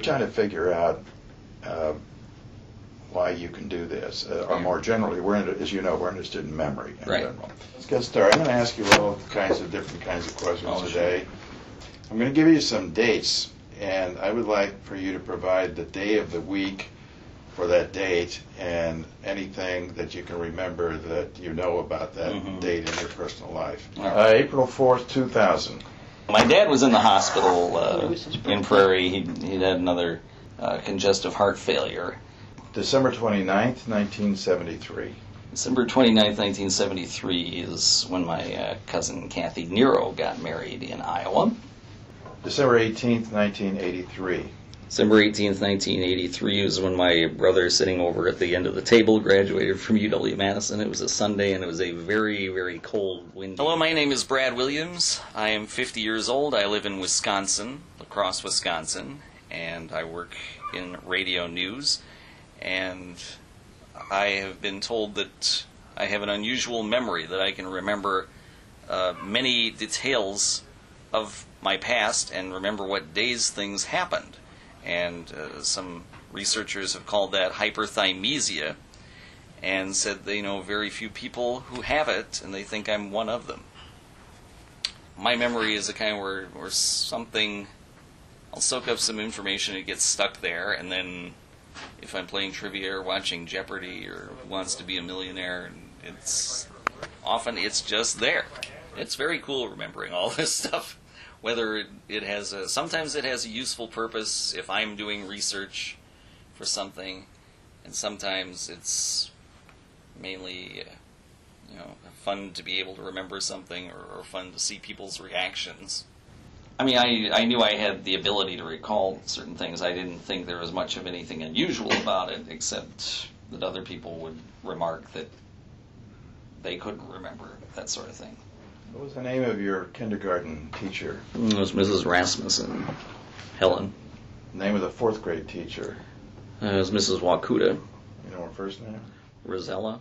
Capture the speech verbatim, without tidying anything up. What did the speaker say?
we're trying to figure out uh, why you can do this, uh, or more generally, we're into, as you know, we're interested in memory in right. general. Let's get started. I'm going to ask you all kinds of different kinds of questions oh, today. Sure. I'm going to give you some dates, and I would like for you to provide the day of the week for that date and anything that you can remember that you know about that mm-hmm. date in your personal life. Uh, April fourth, two thousand. My dad was in the hospital uh, in Prairie. He'd, he'd had another uh, congestive heart failure. December twenty-ninth, nineteen seventy-three. December twenty-ninth, nineteen seventy-three is when my uh, cousin Kathy Nero got married in Iowa. December eighteenth, nineteen eighty-three. December eighteenth, nineteen eighty-three was when my brother, sitting over at the end of the table, graduated from U W Madison. It was a Sunday, and it was a very, very cold, windy... Hello, my name is Brad Williams. I am fifty years old. I live in Wisconsin, La Crosse, Wisconsin, and I work in radio news. And I have been told that I have an unusual memory, that I can remember uh, many details of my past and remember what days things happened. And uh, some researchers have called that hyperthymesia, and said they know very few people who have it, and they think I'm one of them. My memory is a kind of where, where something, I'll soak up some information, it gets stuck there, and then if I'm playing trivia or watching Jeopardy or Who Wants to Be a Millionaire, it's often it's just there. It's very cool remembering all this stuff. Whether it, it has a, sometimes it has a useful purpose if I'm doing research for something, and sometimes it's mainly, uh, you know, fun to be able to remember something, or, or fun to see people's reactions. I mean, I, I knew I had the ability to recall certain things. I didn't think there was much of anything unusual about it, except that other people would remark that they couldn't remember, that sort of thing. What was the name of your kindergarten teacher? It was Missus Rasmussen. Helen. Name of the fourth grade teacher? Uh, it was Missus Wakuda. You know her first name? Rosella